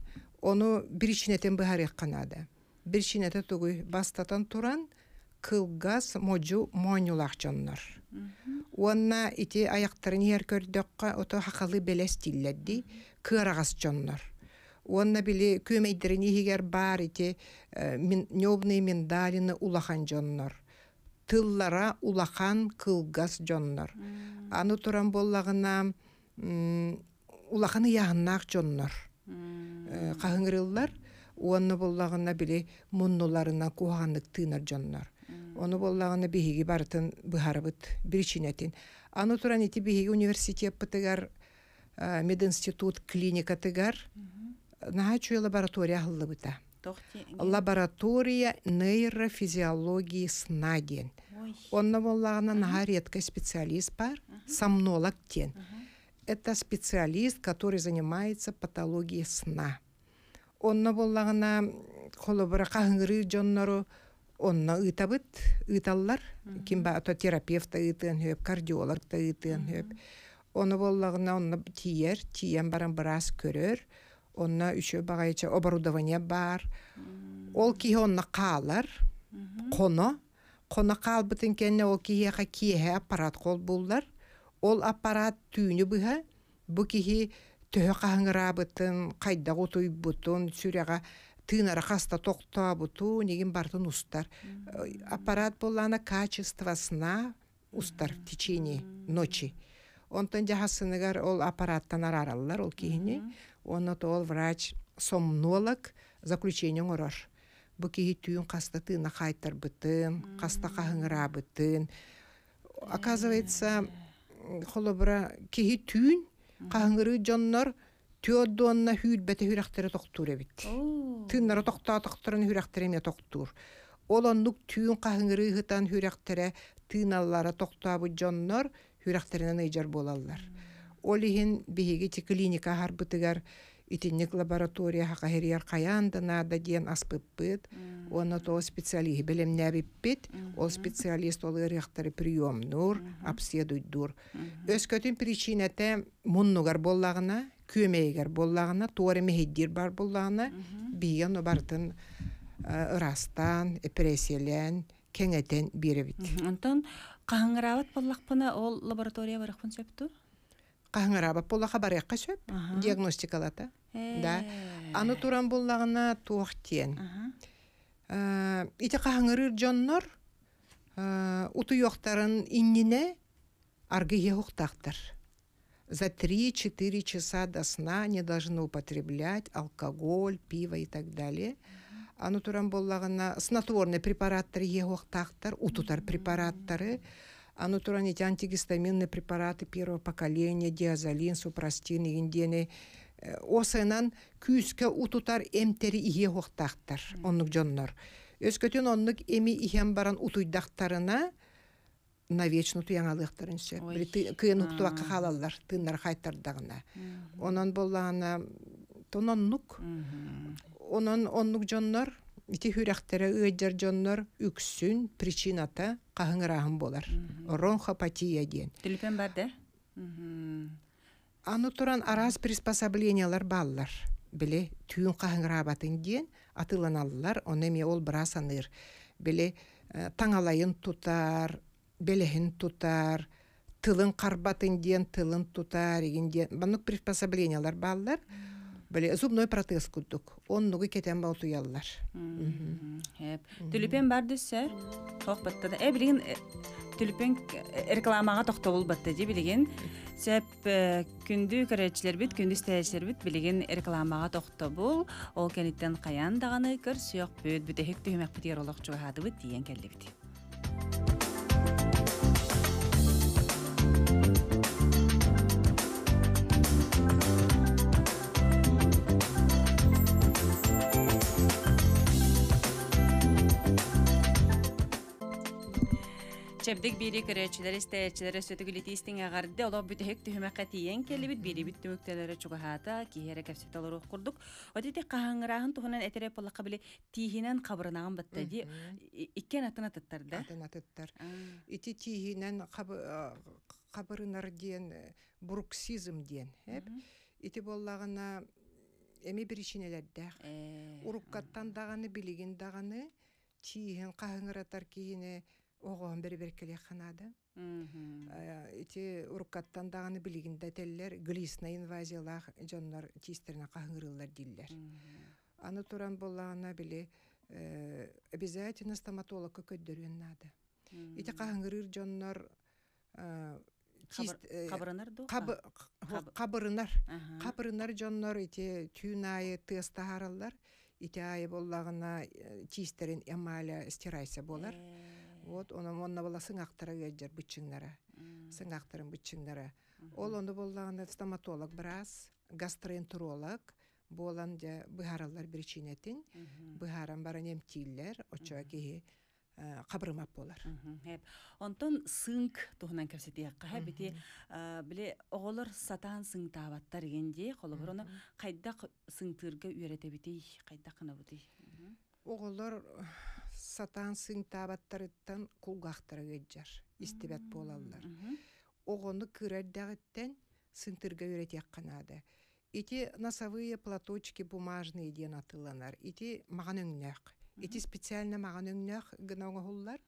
ону биричинетен быхарек канады. Биричинете тугуй бастатан туран кылгас можу мойнулак жоннор. Уанна ити аяқтарын ер көрдіққа ото хақалы белес тилләдді, кырағас жоннар. Уанна білі көмейдірін егер бар ити нөбні миндаліні улахан жоннар. Тыллара улахан кылгас жоннар. Аны тұран боллағына улаханы яғыннақ жоннар. Қағыңырылар, уанна боллағына білі мұннуларына куханық тынар жоннар. Оны боллағына бейгі барытын бұхарабыт, біричинетін. Аны тұран еті бейгі университет бұтығар, мединститут, клиника тұғар, нағачуя лаборатория ғылы бұта. Лаборатория нейрофизиологии снаден. Оны боллағына наға редкая специалист бар, сомнолог тен. Это специалист, который занимается патологией сна. Оны боллағына қолыбыра қағыңыры жоннару, онна ытабыт, ыталлар, кимба ото терапевта ытын хөп, кардиолог та ытын хөп. Оны боллағына онна тиер, тиен баран біраз көрір. Онна үші бағайча оборудование бар. Ол кие онна қалар, қоно. Қоно қал бітін кенне ол киеға кие аппарат қол болдар. Ол аппарат түйіні бұға. Бұ кие түйі қағыңыра бітін, қайдағы тұй бұтын, сүреға тынарахаста токта буту негим бартун устар. Аппарат была на качество сна устар в течение ночи. Он тендяхасынагар ол аппарат танарараллар ол кихни. Он это ол врач сомнолог заключение урор. Букихи тюн кастаты на хайтар бытын, кастаха хынгра бытын. Оказывается, холобра кихи тюн кахынгры джоннор Тюодонна хюд бете хюрахтере тохтуре бит. Тыннара тохта тохтаран хюрахтереме тохтур. Олоннук тюн кахынгры хытан хюрахтере тыналлара тохта бу джоннор хюрахтеренен ыйжар болаллар. Олихин бихигити клиника харбытыгар итинник лаборатория хакахерияр каяндана да диен аспыппыт. Он то специалист белемне биппит. Ол специалист ол хюрахтере прием нур, обследует дур. Өскөтүн причинете муннугар боллагына көмейгер боллағына, туары мехиддер бар боллағына, бейген обардың ұрастан, эпрессиялен, кенетен бері бит. Онтан, қағыңырабат боллақпына ол лаборатория барықпын сөпту? Қағыңырабат боллаға барыққа сөп, диагностикалата. Аны туран боллағына туақтен. Иті қағыңырыр жоннор, ұты йоқтарын иннине аргеге ұқтақтыр. За 3-4 часа до сна не должны употреблять алкоголь, пиво и так далее. А натурам боллагана снотворные препараты, егохтахтар, утутар препараты, а натурам эти антигистаминные препараты первого поколения, диазолин, супрастин, индены. Осенан кюска утутар эмтери егохтахтар, оннук джоннор. Өскөтүн оннук эми ихембаран утуйдахтарына на вечнуту яңалыктарынча. Кыйынуктуа кахалалар, тыннар хайтардагына. Онон боллана тононнук. Онон оннук жоннор, ити хүрәхтере ыйдер жоннор, үксүн причината кахыңырагын болар. Ронхопатия ден. Тилипен барды? Аны туран араз приспособлениялар баллар. Биле түйін кахыңырабатын ден, атыланалар, он эми ол брасаныр. Биле таңалайын тутар, белехин тутар, тылын карбатын ден, тылын тутар, егенден. Банук приспособлениялар баллар. Бәле, зубной протез күддік. Он нуғы кетен бау туяллар. Түліпен барды сәр? Тоқ баттады. Білген, түліпен рекламаға тоқты бұл баттады. Білген, сәп күнді көрәтшілер біт, күнді істәйшілер біт. Білген, рекламаға тоқты бұл. Ол кәнеттен қаян дағаны кір, сұйық бөт, бүтәхік түйімәк бітер олық жоғады бұт, дейін кәлді біт. Чәбдік бері көрәтшілері, істәйәтшілері сөтігілеті істің ағарды, олау бүтіхек түхімәққа тиен келі біт, бері бітті мөктелері чүгіғата, кейері кәпсепталар оқырдық. Өтеті қағаңырағын тұғынан әтереп олаққа біле тиғінен қабырынағын баттады. Иккен атын атыттар, да? Атын атыттар. Өте тиғінен қабырынар ден, бруксизм ден. Өте боллағына әме бірішінелерді. Оған бәрі-бәрі келе қанады. Эти урукаттан дағаны білігінде тәлілер глисна инвазиялақ жанлар тестеріне қағыңырылар дейлер. Аны туран болағына біле обязательно стоматолог көкөддірген нады. Эти қағыңырыр жанлар қабырынар жанлар эти түйінайы тестағаралар. Эти айы болағына тестерін эмаля стирайса болар. Вот онна была сыңақтары өйдер бүтчіңдері, сыңақтарын бүтчіңдері. Ол онды болдағында стоматолог біраз, гастроэнтеролог, болан де бұхаралар бірчинетін, бұхаран барын емтейлер, очуа кейі қабырмап болар. Онтан сыңқ тұғынан көрсетеғі қаға біте, біле оғылыр сатан сың табаттар егенде, қолығыр оны қайдақ сыңтырға үйреті біте, қайдақына бұты. Оғылыр сатан сын табаттарыттан кулгақтары өйджар, истебет болалылар. Оғоны күрәрдәғіттен сынтырға өретек қанады. Эти носовые платочки бумажные ден атыланар. Эти маған өңнәқ. Эти специально маған өңнәқ гына оңғылар.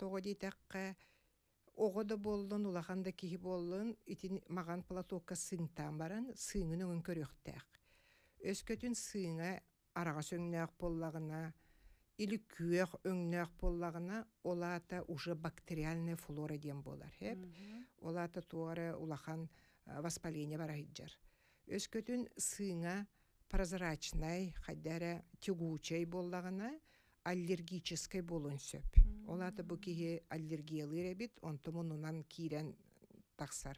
Тоғы дейтәққа оғыды болын, ұлағанда кейі болын, эти маған платокқа сынтан баран, сыңын өңін көріқтәқ. Өскөтін сыңы арагас өңнөк боллагына, или күйөк өңнөк боллагына олата уже бактериальная флора дем болар. Олата туары улахан воспаление барахиджар. Өскөтүн сыйна прозрачной, хайдара тягучей боллагына аллергической болун сөп. Олата бу кихи аллергиялы ребит, он тумунунан кирен тақсар.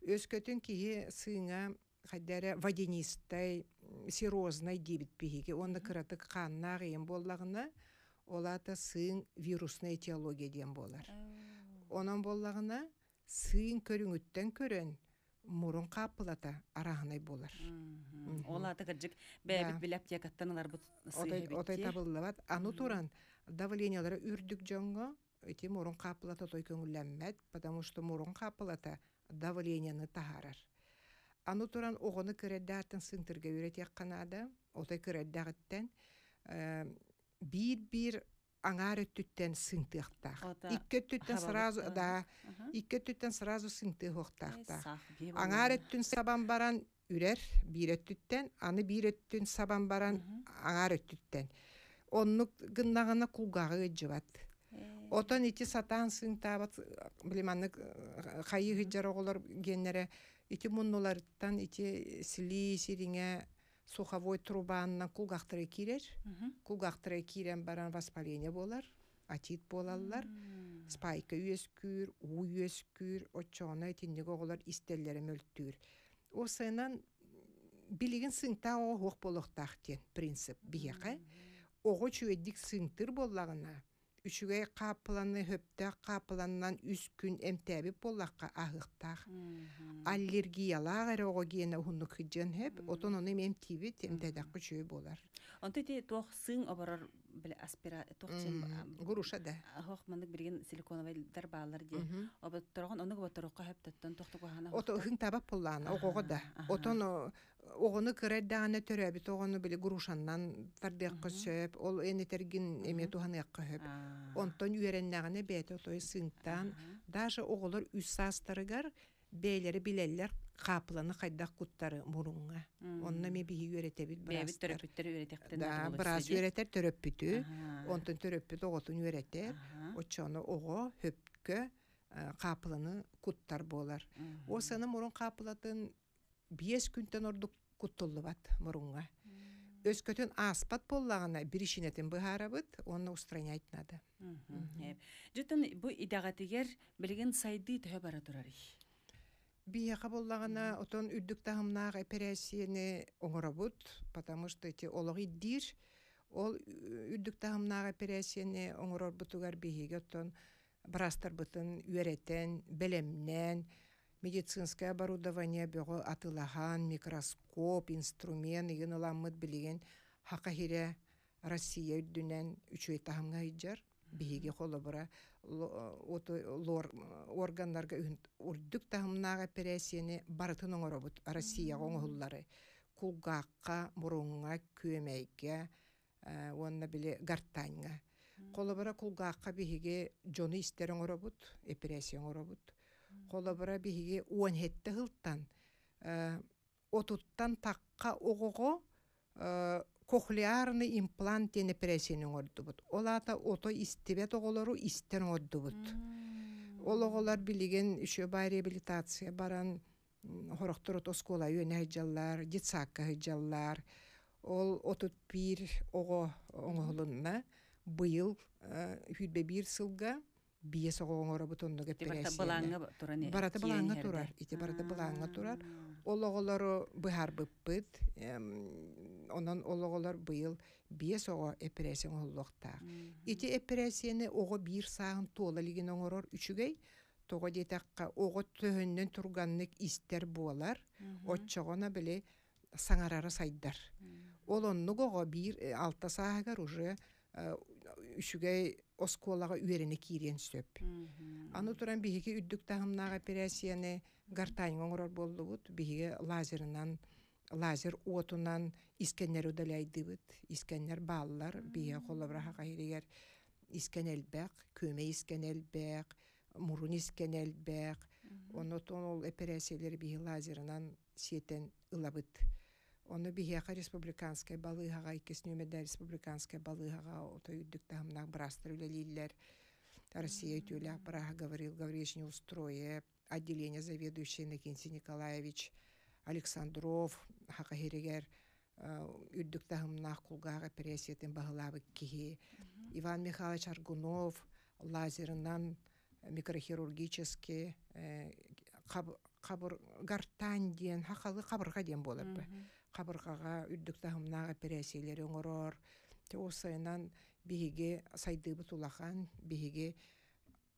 Өскөтүн кихи сыйна хайдара водянистой, сирозной дебит пихиги. Онна кыратык канна ғейм боллағына, олата сыйн вирусная теология дем болар. Онан боллағына сыйн көріңіттен көрін, мурун капылата арахнай болар. Олаты кыржык бэбит билеп текаттанылар бут сыйхебитте. Отай табылылават. Ану туран давлениялары үрдік жонго, эти мурун капылата той көңілләммәд, потому что мурун капылата давленияны тахарар. Ану туран оғыны кырэддағыттан сынтырга үйрәтек қанада, отай кырэддағыттан бир-бир аңары түттен сынтықтақ. Икке түттен сразу сынтықтақ. Аңары түттен сабан баран үрер, бирі түттен, аны бирі түттен сабан баран аңары түттен. Онны гыннағына кулгағы өджіват. Отан ити сатан сынтабат, білеманны қайы ғыджар оғылар геннері, ити мұнноларыттан ити сілі сиріңе суховой трубаннан кулгақтыры кирен баран воспаление болар, атит болалар, спайка үйескүр, у үйескүр, отчоғына етіндегі оғылар истеллері мөлттүр. Осынан білігін сыңта оғы хоқ болықтақтен принцип бігеқе. Оғы чөйдік сыңтыр болағына, үшіге қапыланы хөпті қапыланнан үз күн әмтәбіп болаққа ағықтақ. Аллергиялағы әрі оғы гені ұғынны күджен хөп, отын оны әмтәбі тәмтәдәққы жөй болар. Онты те тоқ сың обарар ғұруша да. Хоқмандық бірген силиконовайдар бағалар де. Оба тұрған оны ғабаттарыққа хөптаттан тоқты қағана. Оты ғың табап болағына, оғы да. Отын оғыны кірәддәғаны төрәбіт, оғыны білі ғұрушаннан тардыққы сөп, ол әнетергін әме туғаныққы хөп. Онтон үйереннәғіне бәйті отой сыңттан, даже оғылар үссастырығар, бәйлері біләлілер қапыланы қайдақ құттары мұрынға. Онына мен бігі үйеретебіт бірастыр. Бәйбіт төрөппіттер үйеретектен. Да, біраз үйеретер төрөппіті, онтон төрөппіті оғытын үйеретер, отчаны оғы хөпкі қапыланы құттар болар. Осыны мұрын қапылатын 5 күнтен ордық құттылы бат мұрынға. Өскөтін аспат боллағына бір ішінетін бұғара бұд, оны ұстраняйтын ады. Жөттін бұ идағатығер білген сайды түйе бара тұрар ей? Бияқа боллағына ұтын үрдік тағымнағы операцияны оңыра бұд, потому что әте олығы дир, ол үрдік тағымнағы операцияны оңырар бұтығар бейге ұтын бірастар бұтын, үйеретін, бәлемнен, медицинское оборудование, бюро атылаған, микроскоп, инструмент, еныламыд білеген хақахире Россия үддінен үші етағымға үйджар, бейге қолы бұра органларға үрдік тағымнаға операцияны барытын оңыры бұд, Россия оңғылары. Кулғаққа, мұрынға, көмейге, онына біле гартанға. Қолы бұра кулғаққа бейге жоны істер оңыры бұд, операция оңыры бұд. Қолабыра бейге уанхетті ғылттан, отуттан таққа оғығы кохлеарны имплантен операцияның орды бұд. Олата ото истебет оғылару истен орды бұд. Ол оғылар білеген үші бай реабилитация баран, хорықтыр от оскола өне ғыджалар, детсакка ғыджалар, ол отут бір оғы оңғылынна, бұйыл хүйтбе бір сылға, биес оңора бутонду кепперес. Барата баланга турар. Ологолору быхар быппыт. Онан ологолор быйыл биес ого эппересин оллоктак. Ити эппересини ого бир саан тола лигин оңорор үчүгей. Того детакка ого төхүннөн турганнык истер болар. Отчогона биле саңарара сайдар. Олонну ого бир алта саагар уже үшігей осколаға үйеріне кейрен сөп. Аны тұран бейге үддік тағымнаға операцияны ғартайын оңырар болды бұд, бейге лазер отынан искеннер өділәйді бұд, искеннер баллар, бейге қолабыраға қайрегер искен әлбәқ, көме искен әлбәқ, мұрын искен әлбәқ, оны тұн ол операциялер бейге лазерынан сетен ұлабыд. Оны биһиэхэ республиканская балыыһаҕа, иккиснүөмэдэ республиканская балыыһаҕа отойдык таһымнаах бырастар үлэлииллэр. Россия тюлях бырааһа говорилищни устрое, отделение заведующий Иннокентий Николаевич Александров, хакахиригер үрдік тағымнақ кулгаға пресетін бағылабы кихи. Иван Михайлович Аргунов лазерынан микрохирургически гартан ден, хақалы қабырға ден болып. Қабырғаға үрдік тағымнаға преселері оңырор. Осайынан бейге сайдыбы тулақан, бейге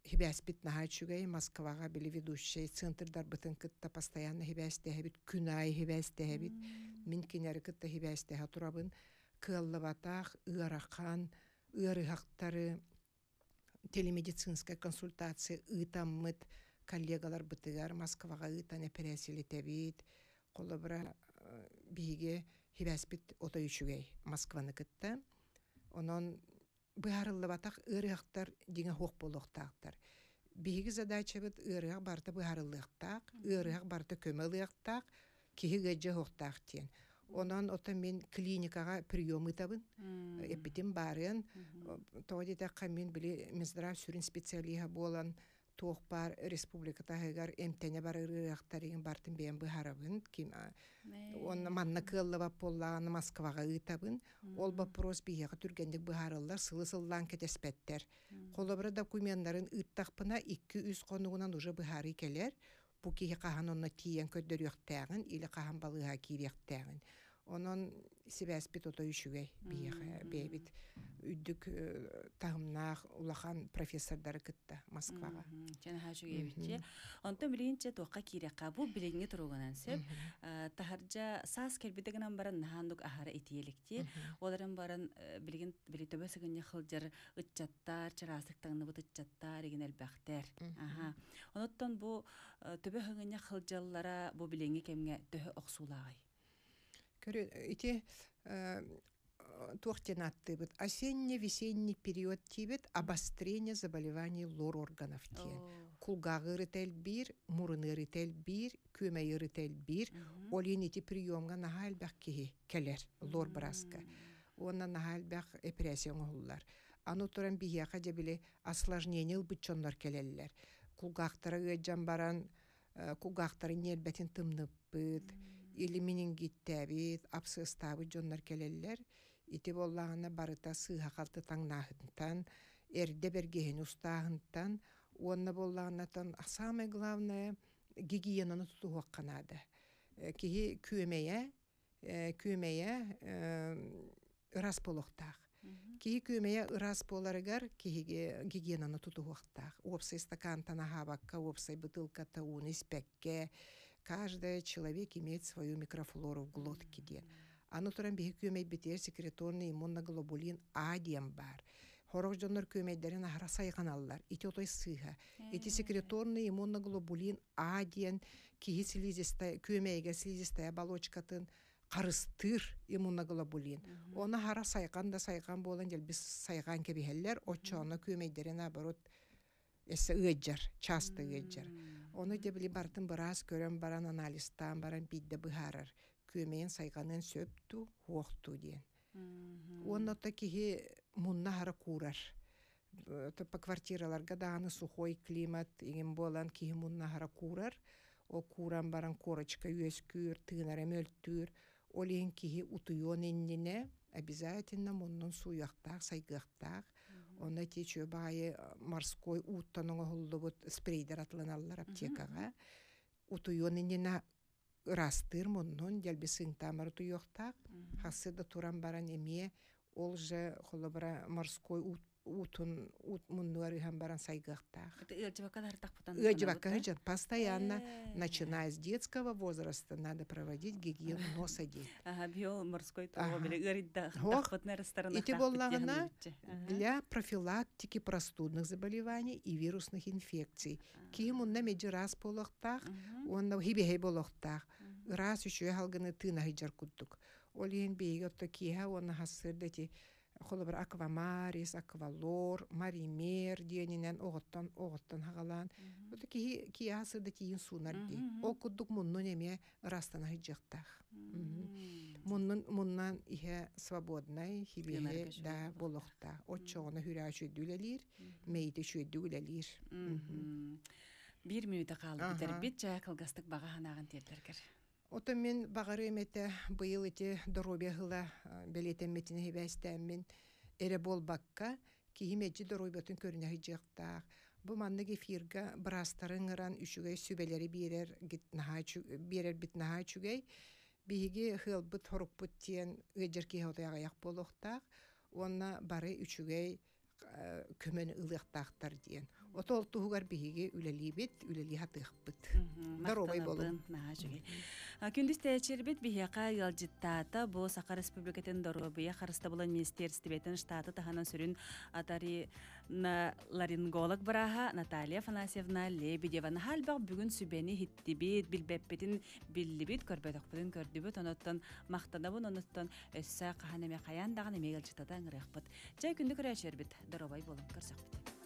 хибәспит нахачугай Москваға біле ведущий центрдар бытын кытта постоянно хибәстәһәбит, күнай хибәстәһәбит. Мин кинәре кытта хибәстәһә турабын кыллыбатах, ыарахан, ыарыхактары телемедицинская консультация ытаммыт коллегалар бытыгар Москваға ытаны переселетәбит. Колыбра биге хибәспит отойчугай Москваны кытта. Онон быһарыллыбатах ыарыахтар диңе хоқ болуқтаактар. Биһиги задачабыт ыарыах барта быһарыллыахтаак, ыарыах барта көмөлыахтаак, киһи гэджэ хоқтаак тиен. Онон ота мен клиникага приём ытабын, эппитим барын, тоодитакка мен били Минздрав сүрин специалиха болан, тоох бар республика тахыгар эмтене бар ыарыахтарыгын бартын бээн быһарабын, ким онна манна кыллыба поллааны Москвага ытабын. Ол вопрос биһиэхэ түргэндик быһарыллар сылы-сыллаан кэтэспэттэр. Холобра документтарын ыттахпына 200 конугунан уже быһары келер. Бу киһи хаһан онна тиийэн көддөрүөхтээҕин или хаһан балыыһа киириэхтээҕин. Онон себээспит отойүчүгэй биэхэ бэбит үддүк тахымнаах улахан профессордары кытта Москвага. Чана хажугэбитчи. Онтон билигинче туохка киирэхха бу билигине турууганан сөп. Тахарджа саас келбидэгинан баран нахандук ахара итиэликти. Оларын баран билигин билитобэсэгэнне хылджар ытчаттар, чарасыктаңныбыт ытчаттар эгин элбэхтэр. Оноттон бу төбөхэгэнне хылджаллара бу билигине кемге төхө оксуулагай. Эти тохтенаты вот осенне-весенний период тибет обострение заболеваний лор-органов тен. Кулгагы рытэлбир, мурыны рытэлбир, көмэй рытэлбир. Олин эти приемга нахайлбах кихи келер лор браска. Онна нахайлбах эпрессион гуллар. Ану туран бияха дебили осложнение лбычонлар келеллер. Кулгахтара өйджан баран, кулгахтары нербэтин тымныппыт. Или менингиттәбит, абсыстабы жоннар келеллер, ити боллағына барыта сыға қалты таңнағынтан, әрді бергеген ұстағынтан, онына боллағынатан самое главное гигиенаны тұтуға қанады. Кеге көмея ұрас болуқтақ. Кеге көмея ұрас боларығар кеге гигиенаны тұтуғақтақ. Опсай стакантана хабаққа, опсай бытылката, оны спекке. Каждый человек имеет свою микрофлору в глотке. Ану туран бихи көмейт битер секреторный иммуноглобулин А дем бар. Хорох жоннор көмейдерин ахара сайғаналлар. Ити отой сыға. Ити секреторный иммуноглобулин А ден кихи слизистай, көмейге слизистая оболочкатын қарыстыр иммуноглобулин. Оны ахара сайған да сайған болан дел біз сайған кебихеллер. Отчоны көмейдерин абарот өйджар, часто өйджар. Оны дебілі бартын бұрас көрін баран аналистан баран бидді бұғарыр. Көмейін сайғанын сөпту, хоқту дейін. Оны отта кеге мұнна хара курар. Топа квартираларға дағаны сухой климат, еген болан кеге мұнна хара курар. О куран баран корочка өскүр, тыңар әмөлтүр. Олен кеге ұтуйон әндіне обязательно мұнның суяқтақ, сайғақтақ. Онна тече баи морской уттаның оғылды бұд спрейдер атланалар аптекаға. Утуйонынына растыр мұнның дәлбесің тамыр тұйоқтақ. Хасыда туран баран еме ол жа қолыбыра морской утын мұнның арыған баран сайғақтақ. Өджібакаға жан. Постоянно, начиная с детского возраста, надо проводить гигиену носа день. Ага, биол морской того, говорит, да, тахпотная расторона. Эти боллағына для профилактики простудных заболеваний и вирусных инфекций. Ким он на меди раз полохтах, он на гибегей болохтах. Раз еще галганы ты на гиджаркуттук. Олен бейгет такие, он на гасырдете. Холобар аквамарис, аквалор, маример диенинен оғыттан хағалан. Бұты кия асырда кейін сунар дей. Ол күддік мұнның еме растана хиджақтақ. Муннан ихе свободной хибире да болохта. Отчаона хюрячу Юлия Лир, мейдечу Юлия Лир. Бир минута қалды. Бит жай қылғастық баға ханаған терлергер. Отын мен бағары еметі бұйыл еті дұрубе ғыла білетін метіне хебәстен мен әрі бол баққа кейімеджі дұрубе өтін көріне ғыжықтақ. Бұл манны кефирға бірастарын ғыран үшіге сөбелері берер бітнаға үшігей. Бейге ғыл бұт хорық бұт тен өджір кейхотаяға яқ болуқтақ. Онна бары үшігей көмін ұлықтақтар дейін. Ота ол тұғығар бейге үләлі бет, үләлі хатық бұд. Даробай болу. Күндіз тәчір бет бейеқа елжіттаты, бұл Сақа Республикатын даробай, қарыста болан министерсті бетін штаты тағанын сүрін атари ларинголог бұраға Наталья Афанасьевна Лебедева. Халбақ бүгін сүбәні хитті бет, білбәппетін білі бет, көрбәтіқ бұдын көрді бет, оныттан мақтана бұн, оныттан өссі қағанеме қаяндағын емегіл жыттата ңырық бұд. Жай күнді көрәшер бет. Дарабай болын көрсәк бит.